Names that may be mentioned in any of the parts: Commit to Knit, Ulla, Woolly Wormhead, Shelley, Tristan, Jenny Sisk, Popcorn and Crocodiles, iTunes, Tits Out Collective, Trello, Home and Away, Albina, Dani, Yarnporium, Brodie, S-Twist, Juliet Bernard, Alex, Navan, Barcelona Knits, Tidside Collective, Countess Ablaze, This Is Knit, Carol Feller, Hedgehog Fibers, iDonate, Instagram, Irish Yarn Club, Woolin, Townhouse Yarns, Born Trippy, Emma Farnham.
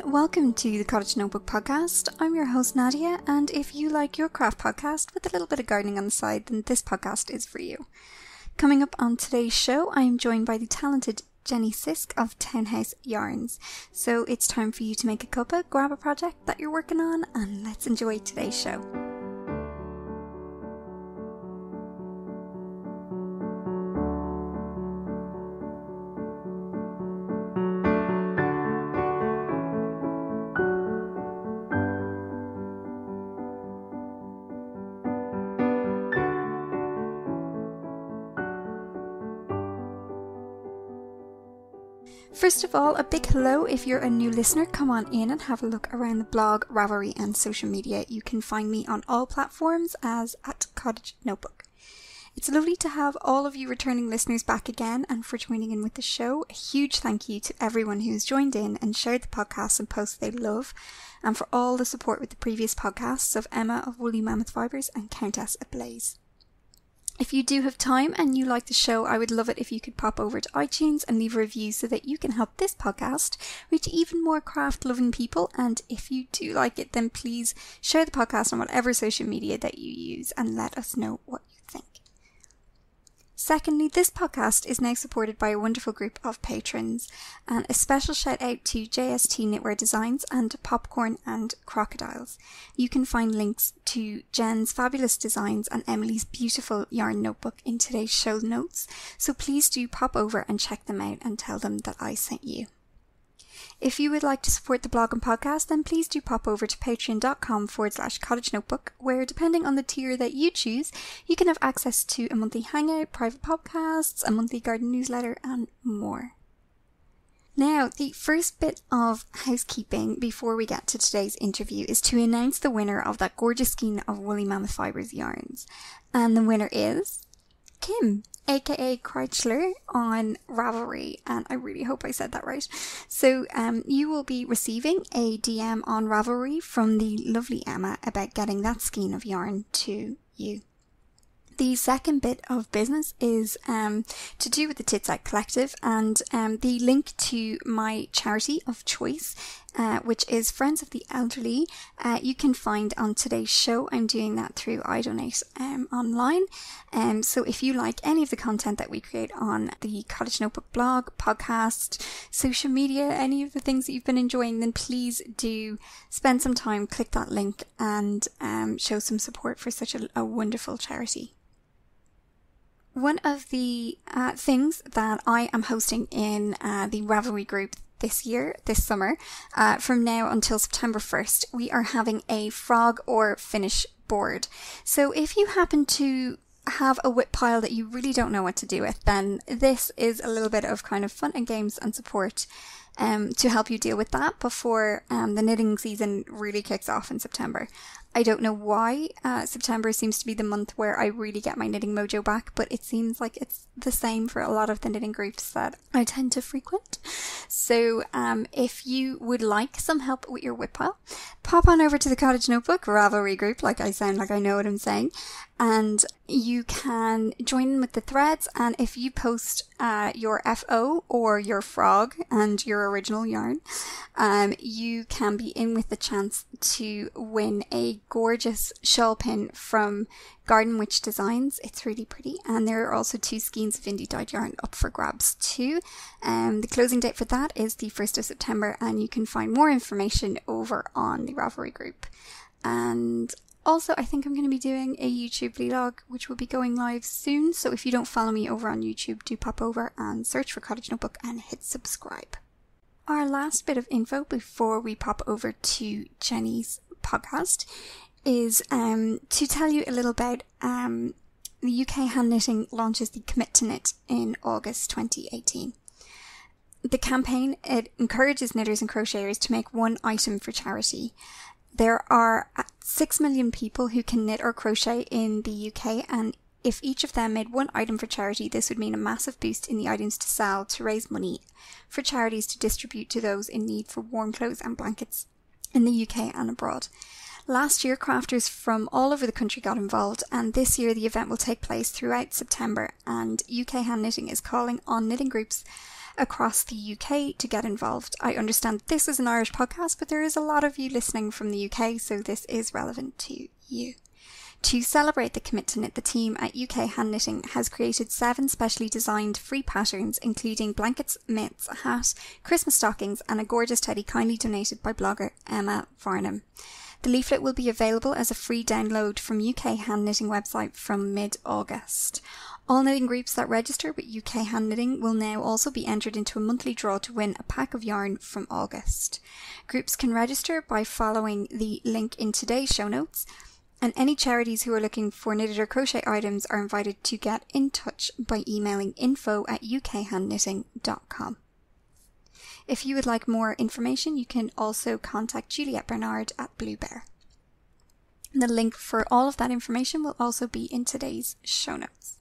everyone, welcome to the Cottage Notebook podcast. I'm your host Nadia, and if you like your craft podcast with a little bit of gardening on the side, then this podcast is for you. Coming up on today's show, I am joined by the talented Jenny Sisk of Townhouse Yarns. So it's time for you to make a cuppa, grab a project that you're working on, and let's enjoy today's show. First of all, a big hello if you're a new listener. Come on in and have a look around the blog, Ravelry and social media. You can find me on all platforms as at Cottage Notebook. It's lovely to have all of you returning listeners back again and for joining in with the show. A huge thank you to everyone who's joined in and shared the podcast and posts they love, and for all the support with the previous podcasts of Emma of Woolly Mammoth Fibers and Countess Ablaze. If you do have time and you like the show, I would love it if you could pop over to iTunes and leave a review so that you can help this podcast reach even more craft-loving people. And if you do like it, then please share the podcast on whatever social media that you use and let us know what you think. Secondly, this podcast is now supported by a wonderful group of patrons, and a special shout out to JST Knitwear Designs and Popcorn and Crocodiles. You can find links to Jen's fabulous designs and Emily's beautiful yarn notebook in today's show notes, so please do pop over and check them out and tell them that I sent you. If you would like to support the blog and podcast, then please do pop over to patreon.com/Cottage Notebook, where depending on the tier that you choose, you can have access to a monthly hangout, private podcasts, a monthly garden newsletter, and more. Now, the first bit of housekeeping before we get to today's interview is to announce the winner of that gorgeous skein of Woolly Mammoth Fibers yarns. And the winner is Kim, aka Crouchler, on Ravelry, and I really hope I said that right. So you will be receiving a DM on Ravelry from the lovely Emma about getting that skein of yarn to you. The second bit of business is to do with the Tidside Collective, and the link to my charity of choice, which is Friends of the Elderly, you can find on today's show. I'm doing that through iDonate online. So if you like any of the content that we create on the Cottage Notebook blog, podcast, social media, any of the things that you've been enjoying, then please do spend some time, click that link, and show some support for such a wonderful charity. One of the things that I am hosting in the Ravelry group this summer, from now until September 1st, we are having a frog or finish board. So if you happen to have a whip pile that you really don't know what to do with, then this is a little bit of kind of fun and games and support to help you deal with that before the knitting season really kicks off in September. I don't know why September seems to be the month where I really get my knitting mojo back, but it seems like it's the same for a lot of the knitting groups that I tend to frequent. So if you would like some help with your whip pile, pop on over to the Cottage Notebook Ravelry group, like I sound like I know what I'm saying, and you can join in with the threads. And if you post your FO or your frog and your original yarn, you can be in with the chance to win a gorgeous shawl pin from Garden Witch Designs. It's really pretty, and there are also two skeins of indie dyed yarn up for grabs too. The closing date for that is the 1st of September, and you can find more information over on the Ravelry group. And also, I think I'm going to be doing a YouTube vlog, which will be going live soon, so if you don't follow me over on YouTube, do pop over and search for Cottage Notebook and hit subscribe. Our last bit of info before we pop over to Jenny's podcast is to tell you a little about the UK Hand Knitting launches the Commit to Knit in August 2018. The campaign, it encourages knitters and crocheters to make one item for charity. There are 6 million people who can knit or crochet in the UK, and if each of them made one item for charity, this would mean a massive boost in the items to sell to raise money for charities to distribute to those in need for warm clothes and blankets in the UK and abroad. Last year, crafters from all over the country got involved, and this year the event will take place throughout September, and UK Hand Knitting is calling on knitting groups across the UK to get involved. I understand this is an Irish podcast, but there is a lot of you listening from the UK, so this is relevant to you. To celebrate the Commit to Knit, the team at UK Hand Knitting has created 7 specially designed free patterns, including blankets, mitts, a hat, Christmas stockings, and a gorgeous teddy kindly donated by blogger Emma Farnham. The leaflet will be available as a free download from UK Hand Knitting website from mid-August. All knitting groups that register with UK Hand Knitting will now also be entered into a monthly draw to win a pack of yarn from August. Groups can register by following the link in today's show notes, and any charities who are looking for knitted or crochet items are invited to get in touch by emailing info@ukhandknitting.com. If you would like more information, you can also contact Juliet Bernard at Blue Bear. The link for all of that information will also be in today's show notes.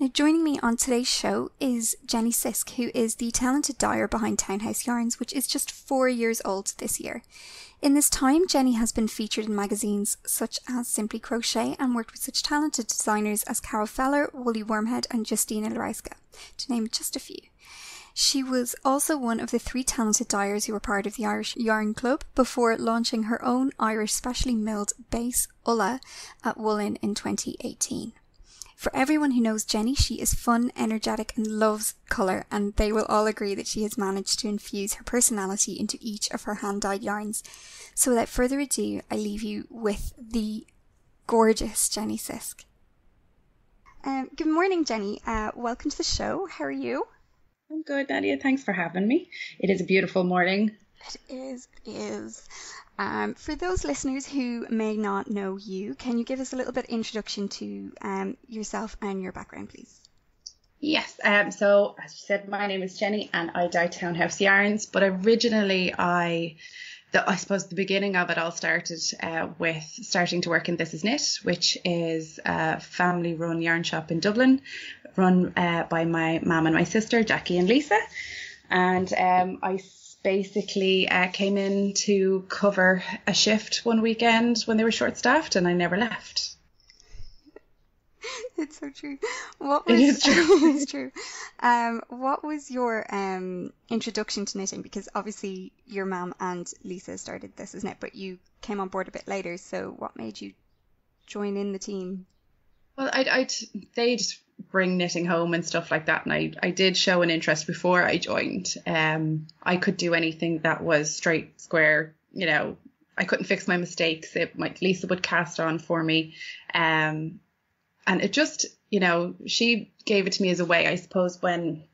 Now, joining me on today's show is Jenny Sisk, who is the talented dyer behind Townhouse Yarns, which is just 4 years old this year. In this time, Jenny has been featured in magazines such as Simply Crochet and worked with such talented designers as Carol Feller, Woolly Wormhead and Justina Lraiska, to name just a few. She was also one of the 3 talented dyers who were part of the Irish Yarn Club before launching her own Irish specially milled base, Ulla, at Woolin in 2018. For everyone who knows Jenny, she is fun, energetic and loves colour, and they will all agree that she has managed to infuse her personality into each of her hand-dyed yarns. So without further ado, I leave you with the gorgeous Jenny Sisk. Good morning, Jenny. Welcome to the show. How are you? I'm good, Nadia. Thanks for having me. It is a beautiful morning. It is. For those listeners who may not know you, can you give us a little bit of introduction to yourself and your background, please? Yes, so as you said, my name is Jenny and I dye Townhouse Yarns, but originally I suppose the beginning of it all started with starting to work in This Is Knit, which is a family-run yarn shop in Dublin, run by my mum and my sister, Jackie and Lisa, and I basically came in to cover a shift one weekend when they were short-staffed, and I never left. It's so true. It is true. What was your introduction to knitting? Because obviously your mum and Lisa started This Is Knit, but you came on board a bit later. So what made you join in the team? Well, they'd bring knitting home and stuff like that, and I did show an interest before I joined. I could do anything that was straight, square, you know. I couldn't fix my mistakes. Lisa would cast on for me, and it just, you know, she gave it to me as a way, I suppose, when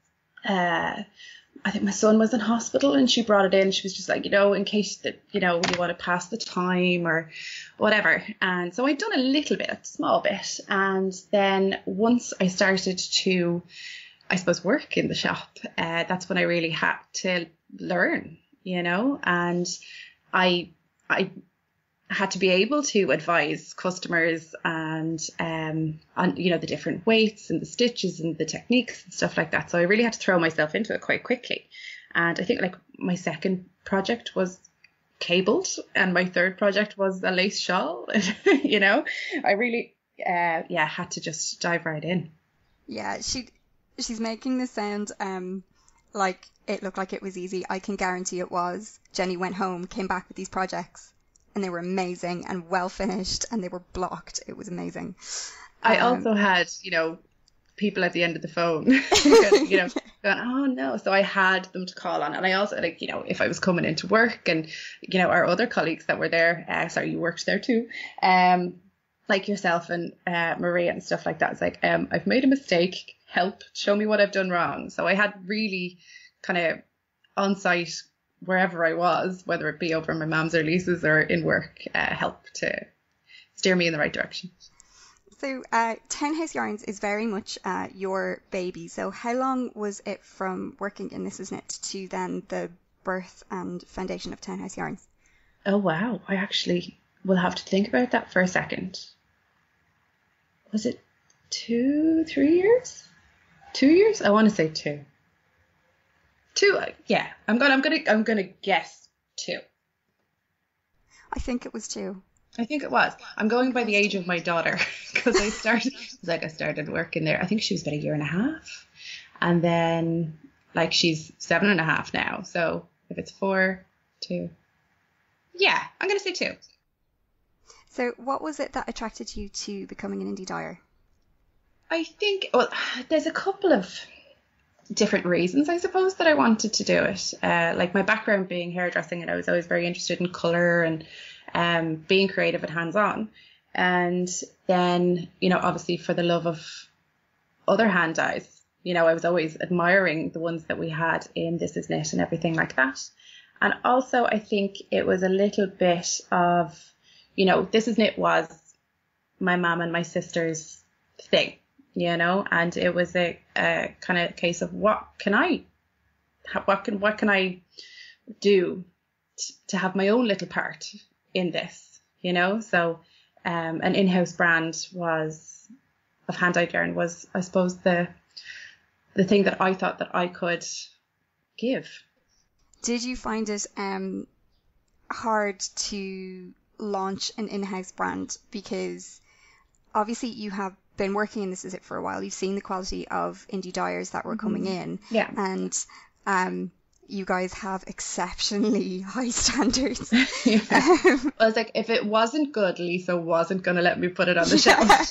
I think my son was in hospital, and she brought it in. She was just like, you know, in case that, you know, you want to pass the time or whatever. And so I'd done a small bit. And then once I started to, I suppose, work in the shop, that's when I really had to learn, you know, and I had to be able to advise customers and on, you know, the different weights and the stitches and the techniques and stuff like that. So I really had to throw myself into it quite quickly. And I think my second project was cabled and my third project was a lace shawl. You know, I really had to just dive right in. Yeah, she's making this sound like it looked like it was easy. I can guarantee it was. Jenny went home, came back with these projects, and they were amazing and well finished, and they were blocked. It was amazing. I also had, you know, people at the end of the phone, you know, going, oh no. So I had them to call on. And I also, like, you know, if I was coming into work and, you know, our other colleagues that were there, you worked there too, like yourself and Maria and stuff like that. It's like, I've made a mistake. Help, show me what I've done wrong. So I had really kind of on site wherever I was, whether it be over my mum's or Lisa's or in work, help to steer me in the right direction. So Townhouse Yarns is very much your baby. So how long was it from working in This Is Knit to then the birth and foundation of Townhouse Yarns? Oh, wow. I actually will have to think about that for a second. Was it 2, 3 years? 2 years? I want to say 2. 2, yeah. I'm gonna guess 2. I think it was 2. I think it was. I'm going by the age of my daughter because I started working there. I think she was about a year and a half, And then like she's 7.5 now. So if it's 4, 2, yeah, I'm going to say 2. So what was it that attracted you to becoming an indie dyer? I think, well, there's a couple of different reasons, I suppose, that I wanted to do it. Like my background being hairdressing, and I was always very interested in colour and being creative and hands-on. And then, you know, obviously for the love of other hand dyes, you know, I was always admiring the ones that we had in This Is Knit and everything like that. And also I think it was a little bit of, you know, This Is Knit was my mum and my sister's thing, you know, and it was a kind of case of what can I do to have my own little part in this, you know. So an in-house brand was of hand-dyed yarn was, I suppose, the thing that I thought that I could give. Did you find it hard to launch an in-house brand? Because obviously you have been working in This Is It for a while. You've seen the quality of indie dyers that were coming in. Yeah. And you guys have exceptionally high standards. Yeah. I was like, if it wasn't good, Lisa wasn't going to let me put it on the shelf. That's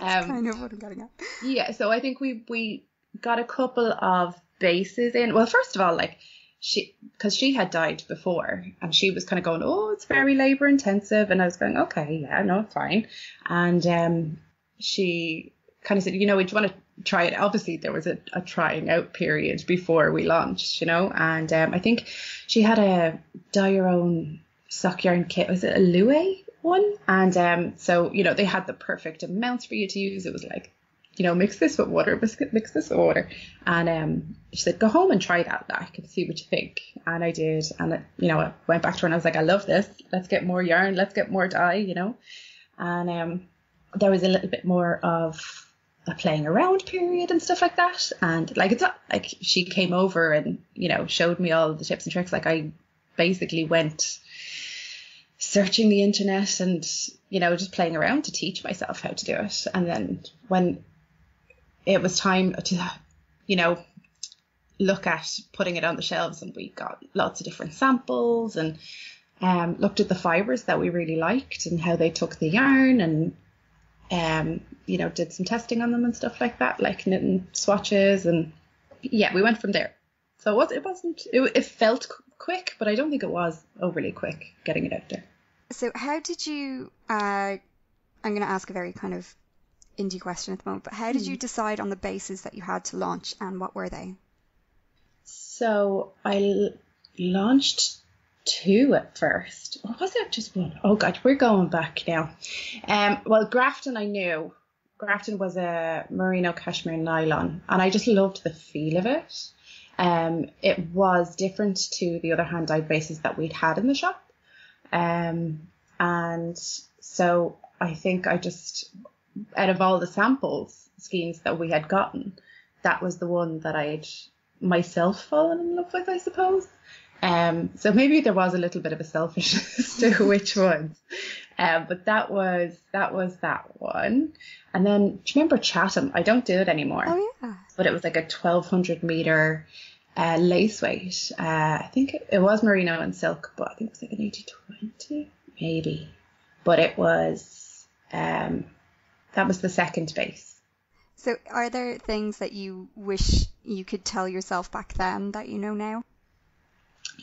kind of what I'm getting at. Yeah, so I think we got a couple of bases in. Well, first of all, like, because she had dyed before, and she was kind of going, oh, it's very labour intensive. And I was going, okay, yeah, no, fine. And she kind of said, you know, do you want to try it? Obviously, there was a trying out period before we launched, you know. And I think she had a dye your own sock yarn kit. Was it a Louis one? And so, you know, they had the perfect amounts for you to use. It was like, you know, mix this with water, mix this with water. And she said, go home and try that, like, and see what you think. And I did. And, you know, I went back to her and I was like, I love this. Let's get more yarn. Let's get more dye, you know. And there was a little bit more of a playing around period and stuff like that. And, like, it's not like she came over and, you know, showed me all the tips and tricks. Like, I basically went searching the internet and, you know, just playing around to teach myself how to do it. And then when it was time to, you know, look at putting it on the shelves, and we got lots of different samples and looked at the fibers that we really liked and how they took the yarn, and you know, did some testing on them and stuff like that, like knitting swatches. And yeah, we went from there. So it felt quick, but I don't think it was overly quick getting it out there. So how did you I'm going to ask a very kind of indie question at the moment, but how did you decide on the bases that you had to launch, and what were they? So I launched 2 at first, or was it just 1? Oh god, we're going back now. Well, Grafton, I knew Grafton was a merino cashmere nylon, and I just loved the feel of it. It was different to the other hand dyed bases that we'd had in the shop, and so I think I just, out of all the samples schemes that we had gotten, that was the one that I'd myself fallen in love with, I suppose. So maybe there was a little bit of a selfishness to which ones, but that was that one. And then, do you remember Chatham? I don't do it anymore. Oh yeah. But it was like a 1,200 meter lace weight. I think it was merino and silk, but I think it was like an 80/20 maybe. But it was that was the second base. So are there things that you wish you could tell yourself back then that you know now?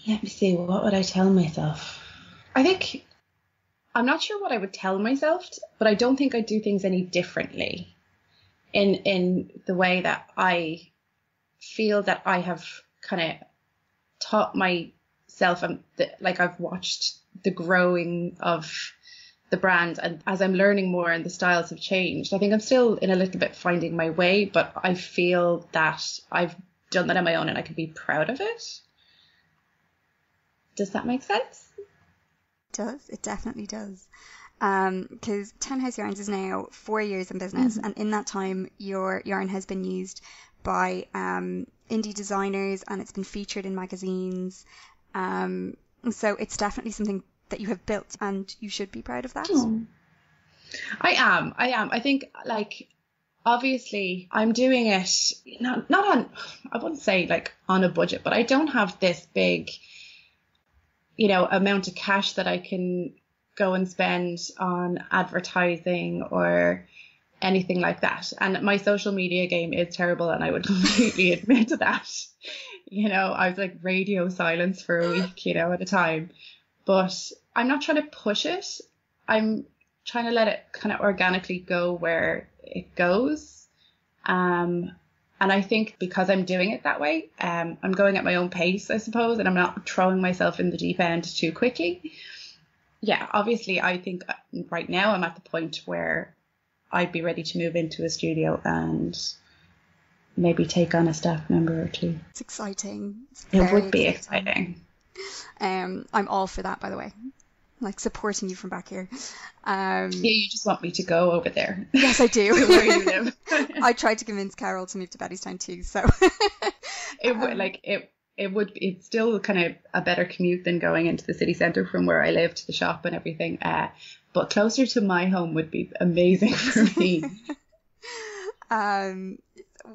Let me see, what would I tell myself? I think, I'm not sure what I would tell myself, but I don't think I'd do things any differently in the way that I feel that I have kind of taught myself, and like I've watched the growing of the brand, and as I'm learning more and the styles have changed, I think I'm still in a little bit finding my way, but I feel that I've done that on my own and I can be proud of it. Does that make sense? It does. It definitely does. Because Townhouse Yarns is now 4 years in business, and in that time your yarn has been used by indie designers, and it's been featured in magazines. So it's definitely something that you have built, and you should be proud of that. I am. I think, like, obviously I'm doing it not on, I wouldn't say like on a budget, but I don't have this big, you know, amount of cash that I can go and spend on advertising or anything like that. And my social media game is terrible, and I would completely admit to that. You know, I was like radio silence for a week, you know, at a time. But I'm not trying to push it. I'm trying to let it kind of organically go where it goes. And I think because I'm doing it that way, I'm going at my own pace, I suppose, and I'm not throwing myself in the deep end too quickly. Yeah, obviously, I think right now I'm at the point where I'd be ready to move into a studio and maybe take on a staff member or two. It's exciting. It would be exciting. I'm all for that, by the way. Like supporting you from back here. Yeah, you just want me to go over there. Yes, I do. Where you live. I tried to convince Carol to move to Bettystown too, so it's still kind of a better commute than going into the city centre from where I live to the shop and everything. But closer to my home would be amazing for me.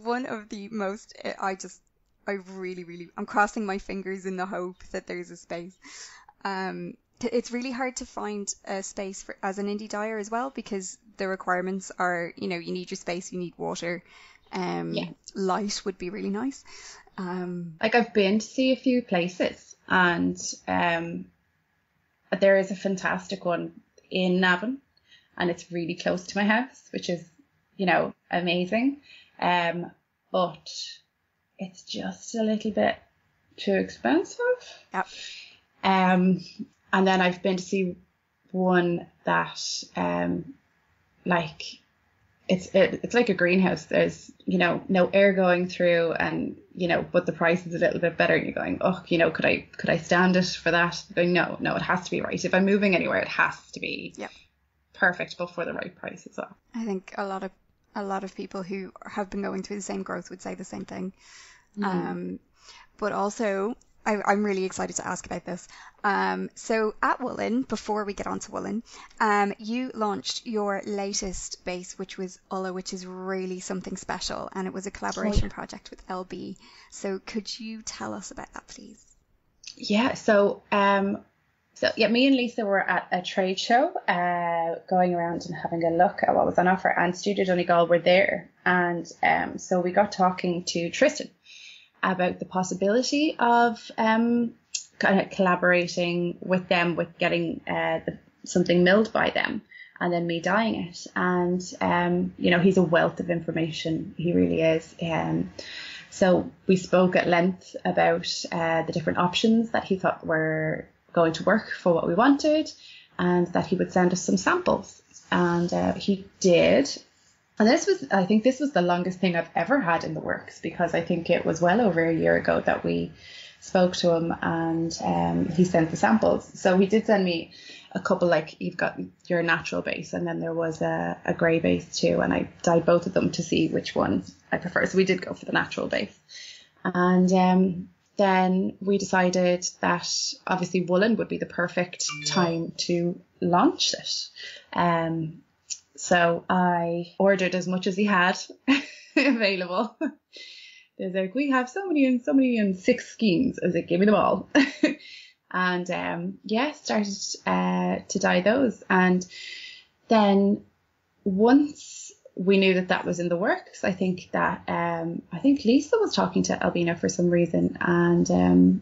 One of the most, I'm crossing my fingers in the hope that there's a space. It's really hard to find a space for as an indie dyer as well, because the requirements are, you know, you need your space, you need water, light would be really nice. Like I've been to see a few places, and there is a fantastic one in Navan, and it's really close to my house, which is, you know, amazing. But it's just a little bit too expensive. Yep. And then I've been to see one that it's like a greenhouse. There's, you know, no air going through, and, you know, but the price is a little bit better, and you're going, oh, you know, could I stand it for that? I'm going, no, it has to be right. If I'm moving anywhere, it has to be perfect, but for the right price as well. I think a lot of people who have been going through the same growth would say the same thing. Mm. But also, I'm really excited to ask about this. So at Woolin, before we get on to Woolin, you launched your latest base, which was Ulla, which is really something special. And it was a collaboration project with LB. So could you tell us about that, please? Yeah, so me and Lisa were at a trade show, going around and having a look at what was on offer, and Studio Donegal were there. And so we got talking to Tristan about the possibility of kind of collaborating with them, with getting something milled by them and then me dyeing it. And you know, he's a wealth of information, he really is. So we spoke at length about the different options that he thought were going to work for what we wanted, and that he would send us some samples. And he did. And I think this was the longest thing I've ever had in the works, because I think it was well over a year ago that we spoke to him, and he sent the samples. So he did send me a couple, like, you've got your natural base, and then there was a grey base too, and I dyed both of them to see which one I prefer. So we did go for the natural base. And then we decided that obviously Woolin would be the perfect time to launch it. So I ordered as much as he had available. They're like, we have so many and 6 schemes. I was like, give me them all. And started to dye those. And then once we knew that was in the works, I think that I think Lisa was talking to Albina for some reason, and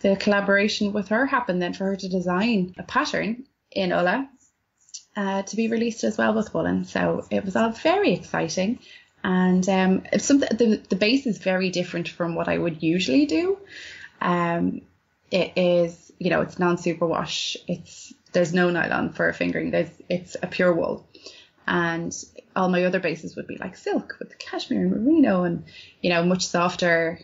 the collaboration with her happened then, for her to design a pattern in Ulla, to be released as well with Woolin. So it was all very exciting. And the base is very different from what I would usually do. It is, you know, it's non-superwash. There's no nylon for fingering. It's a pure wool. And all my other bases would be like silk with cashmere and merino, and, you know, much softer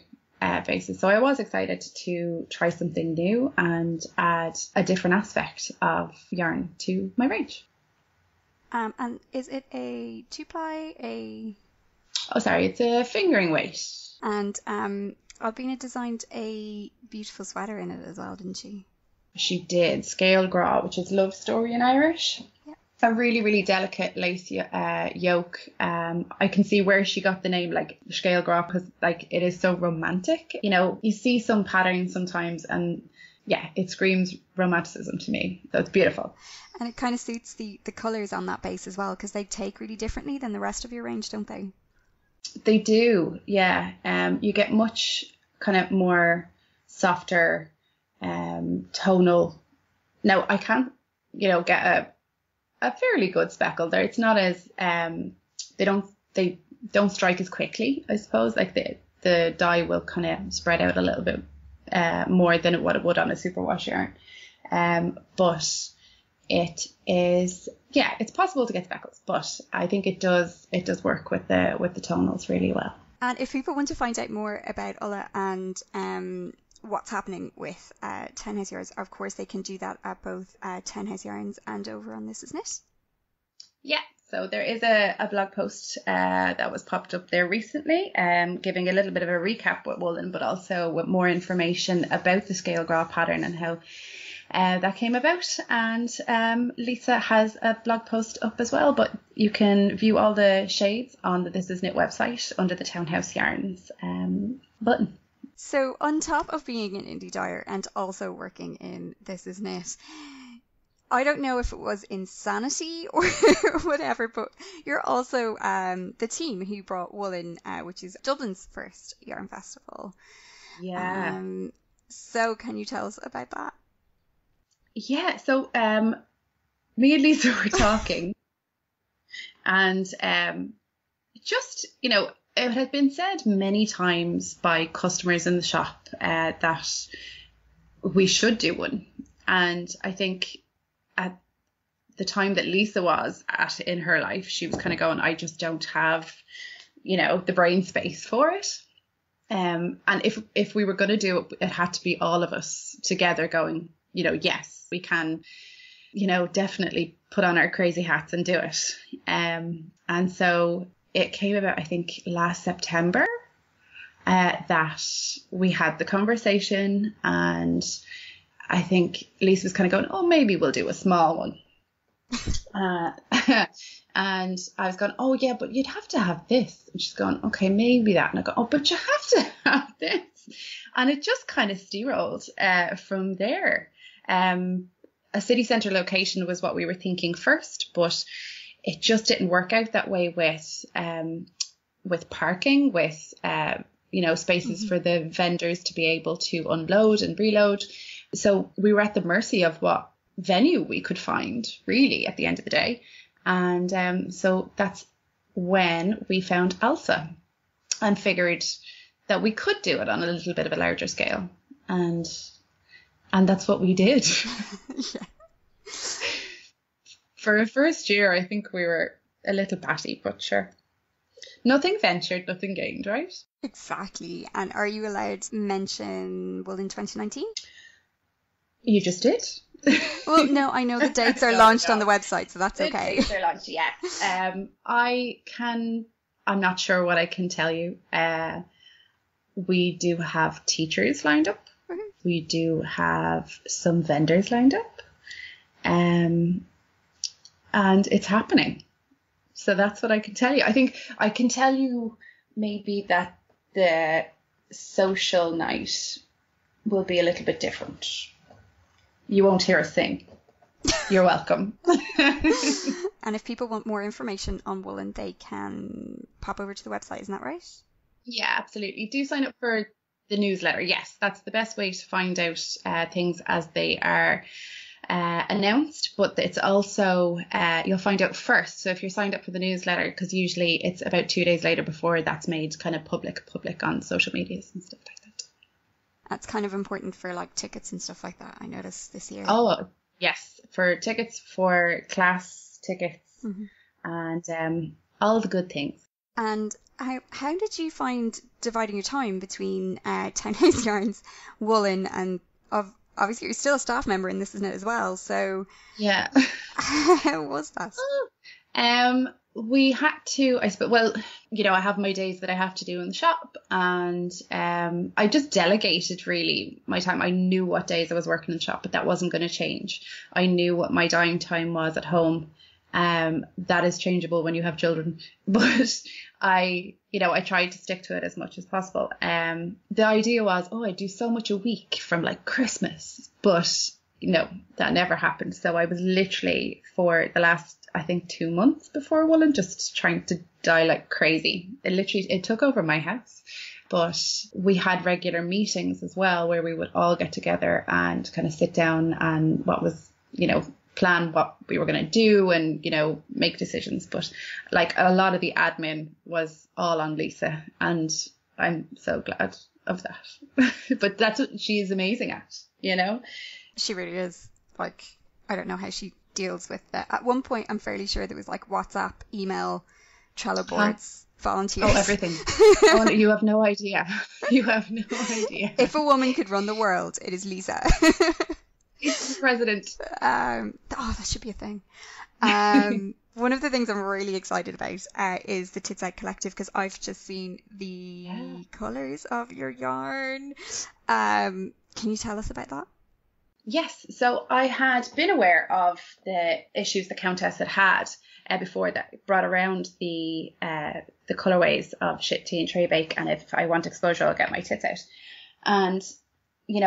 bases. So I was excited to try something new and add a different aspect of yarn to my range. And is it a 2-ply? It's a fingering weight. And Albina designed a beautiful sweater in it as well, didn't she? She did. Scale Gras, which is love story in Irish. Yep. It's a really, really delicate lace yoke. I can see where she got the name, like, Scale Gras, because, like, it is so romantic. You know, you see some patterns sometimes and, yeah, it screams romanticism to me. So it's beautiful. And it kind of suits the colours on that base as well, because they take really differently than the rest of your range, don't they? They do, yeah. You get much kind of more softer tonal. Now, I can, you know, get a fairly good speckle there. It's not as they don't strike as quickly, I suppose. Like the dye will kind of spread out a little bit more than what it would on a superwash yarn, but it is, yeah, it's possible to get speckles, but I think it does work with the tonals really well. And if people want to find out more about Ulla and what's happening with Townhouse Yarns, of course they can do that at both Townhouse Yarns and over on This Is Knit. Yeah, so there is a blog post that was popped up there recently, giving a little bit of a recap with Woolin, but also with more information about the Scale Gras pattern and how that came about. And Lisa has a blog post up as well, but you can view all the shades on the This Is Knit website under the Townhouse Yarns button. So on top of being an indie dyer and also working in This Is Knit, I don't know if it was insanity or whatever, but you're also the team who brought Woolin, which is Dublin's first yarn festival. Yeah. So can you tell us about that? Yeah, so me and Lisa were talking and just, you know, it had been said many times by customers in the shop that we should do one. And I think at the time that Lisa was at in her life, she was kind of going, I just don't have, you know, the brain space for it. And if we were going to do it, it had to be all of us together going, you know, yes, we can, you know, definitely put on our crazy hats and do it. And so it came about, I think, last September that we had the conversation, and I think Lisa was kind of going, oh, maybe we'll do a small one. And I was going, oh, yeah, but you'd have to have this. And she's going, okay, maybe that. And I go, oh, but you have to have this. And it just kind of steamrolled from there. A city centre location was what we were thinking first, but it just didn't work out that way with parking, with, you know, spaces for the vendors to be able to unload and reload. So we were at the mercy of what venue we could find, really, at the end of the day. And so that's when we found Elsa and figured that we could do it on a little bit of a larger scale. And that's what we did. Yeah. For a first year, I think we were a little batty, but sure. Nothing ventured, nothing gained, right? Exactly. And are you allowed to mention Woolin 2019? You just did. Well, no, I know the dates are launched on the website, so that's okay. The dates are launched, yeah. I'm not sure what I can tell you. We do have teachers lined up. Mm-hmm. We do have some vendors lined up. And it's happening. So that's what I can tell you. I think I can tell you maybe that the social night will be a little bit different. You won't hear a thing. You're welcome. And if people want more information on Woolin, they can pop over to the website. Isn't that right? Yeah, absolutely. Do sign up for the newsletter. Yes, that's the best way to find out things as they are announced, but it's also you'll find out first. So if you're signed up for the newsletter, because usually it's about 2 days later before that's made kind of public on social medias and stuff like that. That's kind of important for like tickets and stuff like that, I noticed this year. Oh yes, for tickets, for class tickets, and all the good things. And how did you find dividing your time between Townhouse Yarns, Woolin, and obviously, you're still a staff member in This Is Knit as well, so yeah. How was that? We had to, I suppose. Well, you know, I have my days that I have to do in the shop, and I just delegated really my time. I knew what days I was working in the shop, but that wasn't going to change. I knew what my dying time was at home, That is changeable when you have children. But I tried to stick to it as much as possible. The idea was, I do so much a week from like Christmas, but no, that never happened. So I was literally for the last, I think, 2 months before Woolin, just trying to die like crazy. It took over my house. But we had regular meetings as well, where we would all get together and kind of sit down and plan what we were going to do and, make decisions. But like a lot of the admin was all on Lisa, and I'm so glad of that. But that's what she is amazing at, She really is. Like, I don't know how she deals with that. At one point, I'm fairly sure there was like WhatsApp, email, Trello boards. Volunteers. Everything. You have no idea. If a woman could run the world, it is Lisa. It's the president. That should be a thing. One of the things I'm really excited about is the Tidside Collective, because I've just seen the colours of your yarn. Can you tell us about that? Yes. So I had been aware of the issues the Countess had before that, brought around the colorways of Shit Tea and Tray Bake, and if I want exposure, I'll get my tits out. And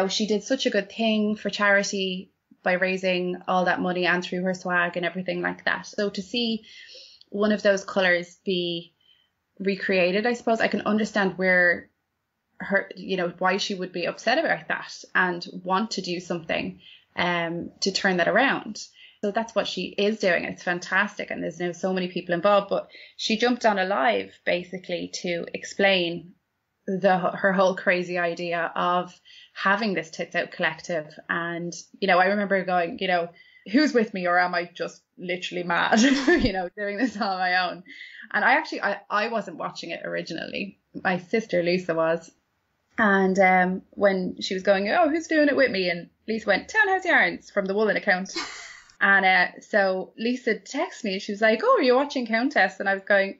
she did such a good thing for charity by raising all that money and through her swag and everything like that. So to see one of those colors be recreated, I suppose I can understand where her, why she would be upset about that and want to do something to turn that around. So that's what she is doing. It's fantastic. And there's so many people involved. But she jumped on a live basically to explain her whole crazy idea of having this Tits Out Collective. And, I remember going, who's with me, or am I just literally mad, doing this on my own? And I wasn't watching it originally. My sister Lisa was. And when she was going, who's doing it with me? And Lisa went, Townhouse Yarns from the Woolin account. And so Lisa texted me and she was like, are you watching Countess? And I was going,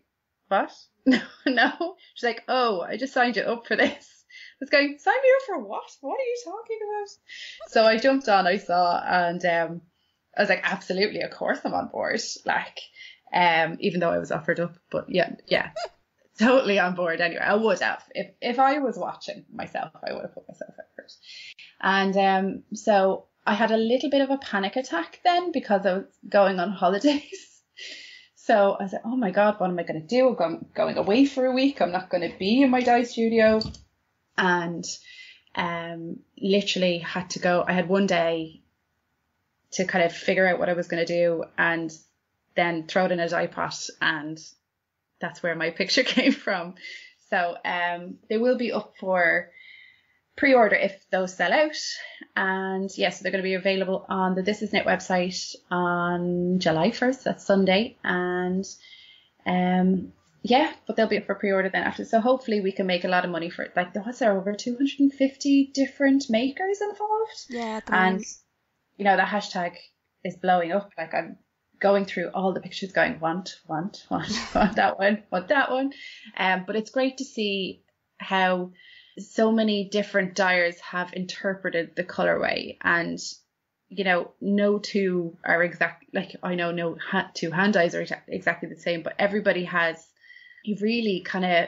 what? No. She's like, I just signed you up for this. I was going, sign me up for what? What are you talking about? So I jumped on, I saw, and I was like, absolutely, of course I'm on board. Like, even though I was offered up, but yeah, totally on board anyway. I would have. If I was watching myself, I would have put myself at first. And so I had a little bit of a panic attack then because I was going on holidays. So I said, oh my God, what am I going to do? I'm going away for a week. I'm not going to be in my dye studio. And literally had to go. I had one day to kind of figure out what I was going to do and then throw it in a dye pot. And that's where my picture came from. So they will be up for pre-order if those sell out, and so they're going to be available on the This Is Knit website on July 1st, that's Sunday, and but they'll be up for pre-order then after, so hopefully we can make a lot of money for it. Like, was there over 250 different makers involved? And the hashtag is blowing up. Like, I'm going through all the pictures going, want want that one. But it's great to see how so many different dyers have interpreted the colorway, and no two are exact. Like, I know no two hand dyes are exactly the same, but everybody has really kind of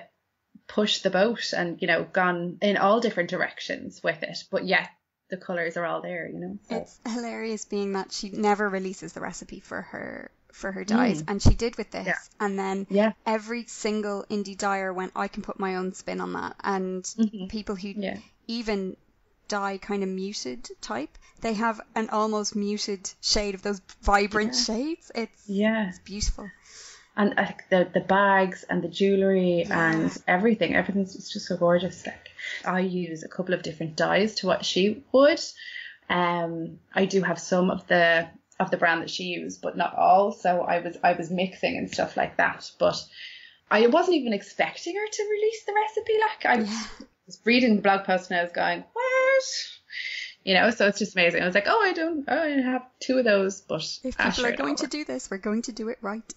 pushed the boat and gone in all different directions with it, but the colors are all there, so. It's hilarious being that she never releases the recipe for her dyes, and she did with this, and then every single indie dyer went, I can put my own spin on that, and people who even dye kind of muted type, they have an almost muted shade of those vibrant shades. It's beautiful. And the bags and the jewellery and everything's just so gorgeous. Like, I use a couple of different dyes to what she would. I do have some of the brand that she used, but not all, so I was mixing and stuff like that, but I wasn't even expecting her to release the recipe. Like, I was reading the blog post and I was going, what? So it's just amazing. I was like, I have two of those, but if people are going to do this, we're going to do it right.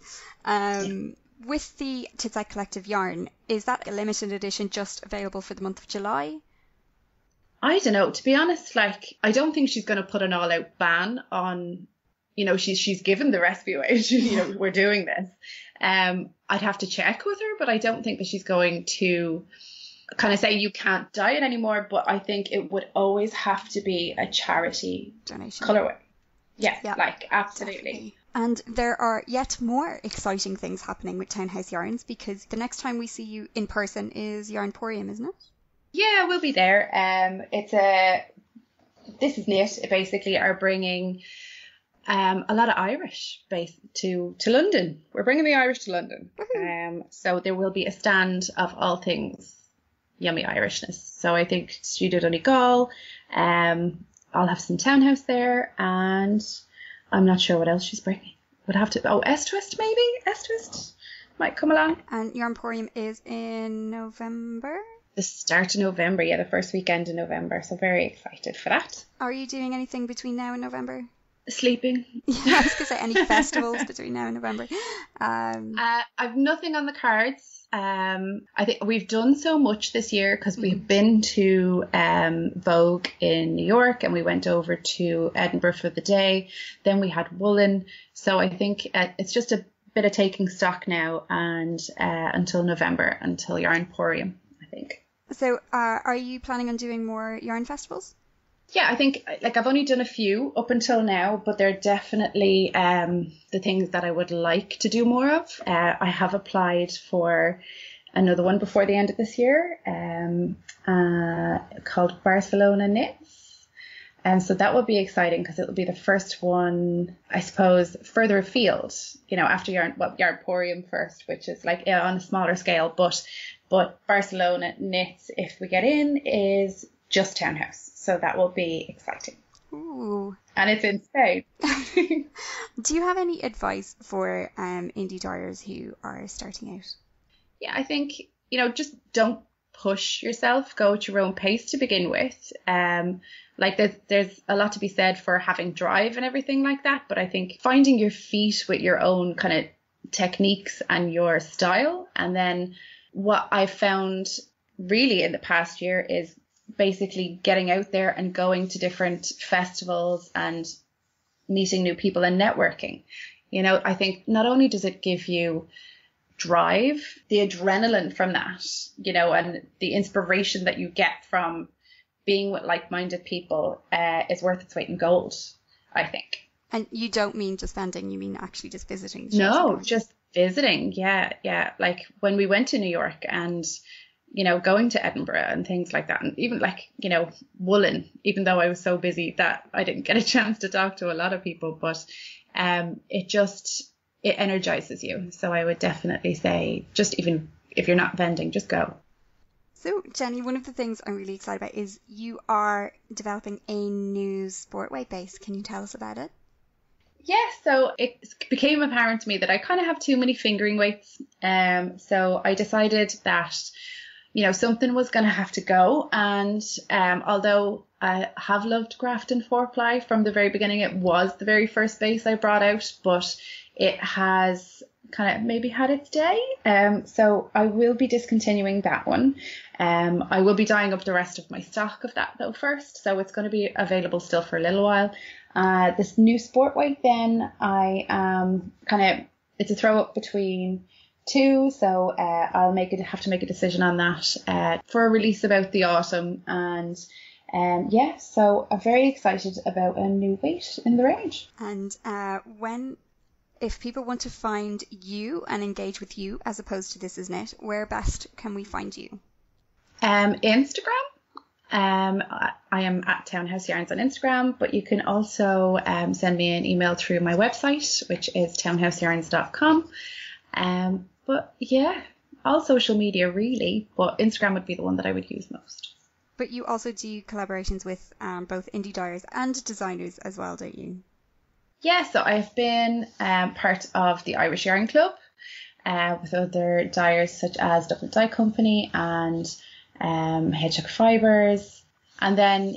With the Tidside Collective yarn, is that a limited edition just available for the month of July? I don't know, to be honest. Like, I don't think she's going to put an all-out ban on you know, she's given the recipe away. You know, we're doing this. I'd have to check with her, but I don't think that she's going to kind of say you can't dye it anymore. But I think it would always have to be a charity donation colorway. Yeah, yep. Like absolutely. Definitely. And there are yet more exciting things happening with Townhouse Yarns, because the next time we see you in person is Yarnporium, isn't it? Yeah, we'll be there. This Is Knit basically are bringing a lot of Irish based to London. We're bringing the Irish to London. Mm-hmm. So there will be a stand of all things yummy Irishness. So I think Studio Donegal, I'll have some Townhouse there, and I'm not sure what else she's bringing. Would have to. Oh, S-Twist maybe. S-Twist might come along. And Yarnporium is in November. The start of November, yeah, the first weekend in November. So very excited for that. Are you doing anything between now and November? Sleeping. Yeah, I was gonna say any festivals between now and November. I've nothing on the cards. I think we've done so much this year because we've been to Vogue in New York, and we went over to Edinburgh for the day. Then we had Woolin. So I think it's just a bit of taking stock now, and until November, until Yarnporium, I think. So are you planning on doing more yarn festivals? Yeah, I think I've only done a few up until now, but they're definitely the things that I would like to do more of. I have applied for another one before the end of this year, called Barcelona Knits. And so that will be exciting because it will be the first one, I suppose, further afield, you know, after Yarnporium first, which is on a smaller scale. But Barcelona Knits, if we get in, is just Townhouse. So that will be exciting. Ooh. And it's in Spain. Do you have any advice for indie dyers who are starting out? Yeah, I think, just don't push yourself. Go at your own pace to begin with. There's a lot to be said for having drive and everything like that. But I think finding your feet with your own kind of techniques and your style. And then what I found really in the past year is basically getting out there and going to different festivals and meeting new people and networking. I think not only does it give you drive, the adrenaline from that, and the inspiration that you get from being with like-minded people is worth its weight in gold, I think. And you don't mean just vending, you mean actually just visiting? No, just visiting. Yeah. Like when we went to New York and going to Edinburgh and things like that. And even Woolin, even though I was so busy that I didn't get a chance to talk to a lot of people, but it energizes you. So I would definitely say, just even if you're not vending, just go. So Jenny, one of the things I'm really excited about is you are developing a new sportwear base. Can you tell us about it? Yeah, so it became apparent to me that I kind of have too many fingering weights. So I decided that something was going to have to go. And although I have loved Grafton 4-ply from the very beginning, it was the very first base I brought out, but it has kind of maybe had its day. So I will be discontinuing that one. I will be dyeing up the rest of my stock of that though first. So it's going to be available still for a little while. This new sport weight then, I it's a throw up between two, so I'll have to make a decision on that for a release about the autumn, and so I'm very excited about a new weight in the range. And if people want to find you and engage with you as opposed to This Is Knit, where best can we find you? Instagram. I am at Townhouse Yarns on Instagram, but you can also send me an email through my website, which is townhouseyarns.com. But yeah, all social media really, but Instagram would be the one that I would use most. But you also do collaborations with both indie dyers and designers as well, don't you? Yeah, so I've been part of the Irish Yarn Club with other dyers such as Dublin Dye Company and Hedgehog Fibers, and then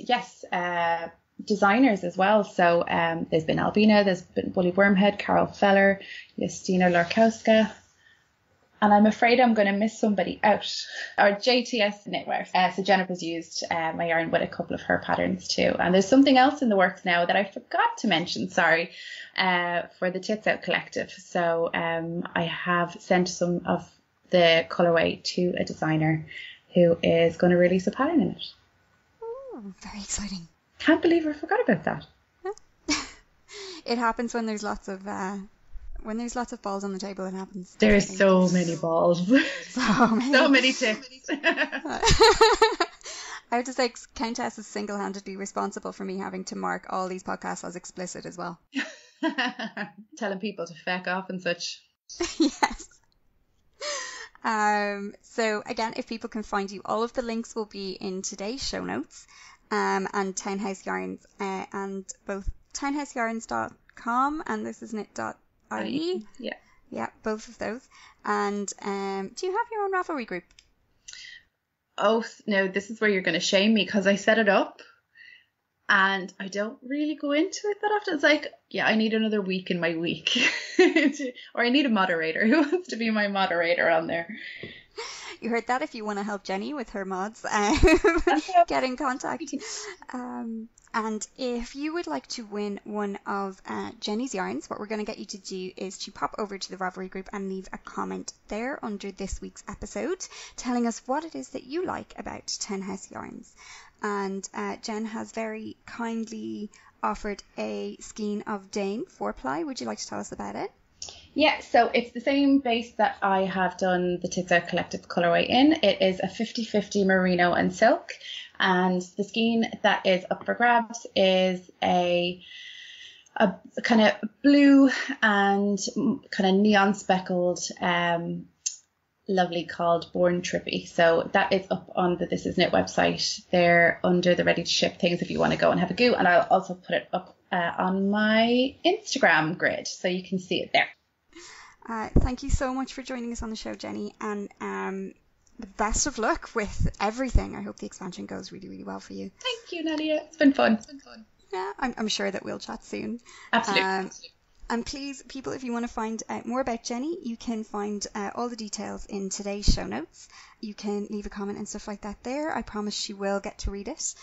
designers as well. So there's been Albina, there's been Woolly Wormhead, Carol Feller, Justina Lraiska, And I'm afraid I'm going to miss somebody out. Our JST Knitwear. So Jennifer's used my yarn with a couple of her patterns too. And there's something else in the works now that I forgot to mention, sorry, for the Tits Out Collective. So I have sent some of the colourway to a designer who is going to release a pattern in it. Oh, very exciting. Can't believe I forgot about that. It happens when there's lots of... when there's lots of balls on the table, it happens. There are so many balls. So many tips. I have to say, Countess is single-handedly responsible for me having to mark all these podcasts as explicit as well. Telling people to feck off and such. Yes. So again, if people can find you, all of the links will be in today's show notes, and Townhouse Yarns, and both townhouseyarns.com and thisisknit.com. IE. Yeah, both of those. And do you have your own Ravelry group? Oh no, this is where you're going to shame me, because I set it up and I don't really go into it that often. It's like, yeah, I need another week in my week, or I need a moderator. Who wants to be my moderator on there? You heard that. If you want to help Jenny with her mods, get in contact. And if you would like to win one of Jenny's yarns, what we're going to get you to do is to pop over to the Ravelry group and leave a comment there under this week's episode, telling us what it is that you like about Townhouse Yarns. And Jen has very kindly offered a skein of Dane 4-ply. Would you like to tell us about it? Yeah, so it's the same base that I have done the Tits Out Collective colourway in. It is a 50-50 merino and silk. And the skein that is up for grabs is a kind of blue and kind of neon speckled lovely called Born Trippy. So that is up on the This Is Knit website. They're under the ready to ship things if you want to go and have a go. And I'll also put it up on my Instagram grid so you can see it there. Thank you so much for joining us on the show, Jenny. And the best of luck with everything. I hope the expansion goes really, really well for you. Thank you, Nadia. It's been fun. Yeah, I'm sure that we'll chat soon. Absolutely. And please, people, if you want to find out more about Jenny, you can find all the details in today's show notes. You can leave a comment and stuff like that there. I promise she will get to read it,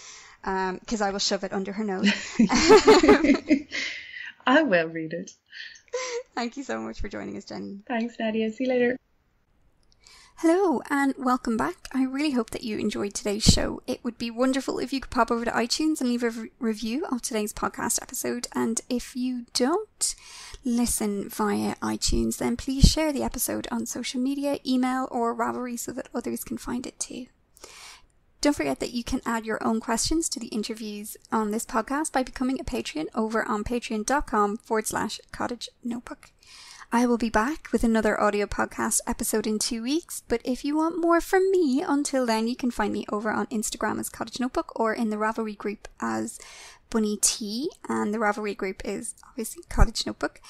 because I will shove it under her nose. I will read it. Thank you so much for joining us, Jenny. Thanks, Nadia. See you later. Hello and welcome back. I really hope that you enjoyed today's show. It would be wonderful if you could pop over to iTunes and leave a review of today's podcast episode. And if you don't listen via iTunes, then please share the episode on social media, email or Ravelry so that others can find it too. Don't forget that you can add your own questions to the interviews on this podcast by becoming a Patreon over on patreon.com/Cottage Notebook. I will be back with another audio podcast episode in 2 weeks, but if you want more from me until then, you can find me over on Instagram as Cottage Notebook or in the Ravelry group as Bunny T, and the Ravelry group is obviously Cottage Notebook.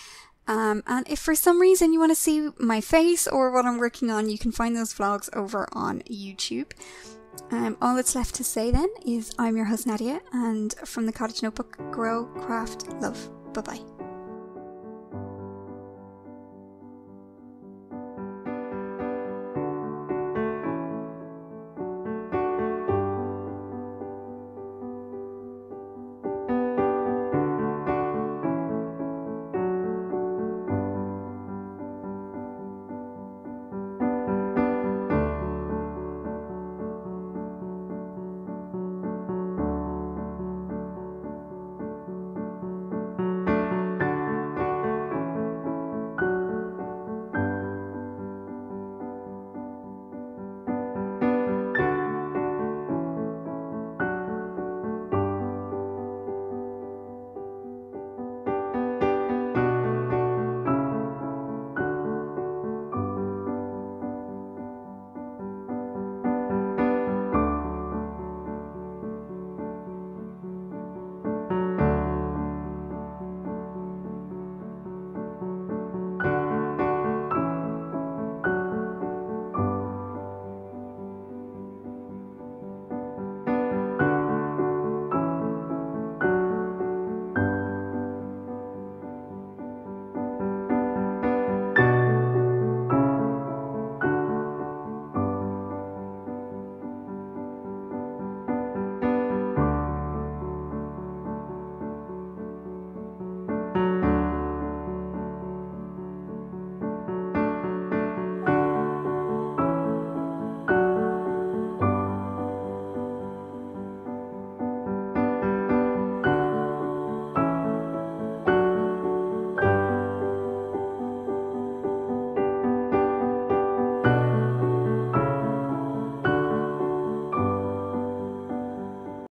And if for some reason you want to see my face or what I'm working on, you can find those vlogs over on YouTube. All that's left to say then is I'm your host Nadia, and from the Cottage Notebook, grow, craft, love. Bye bye.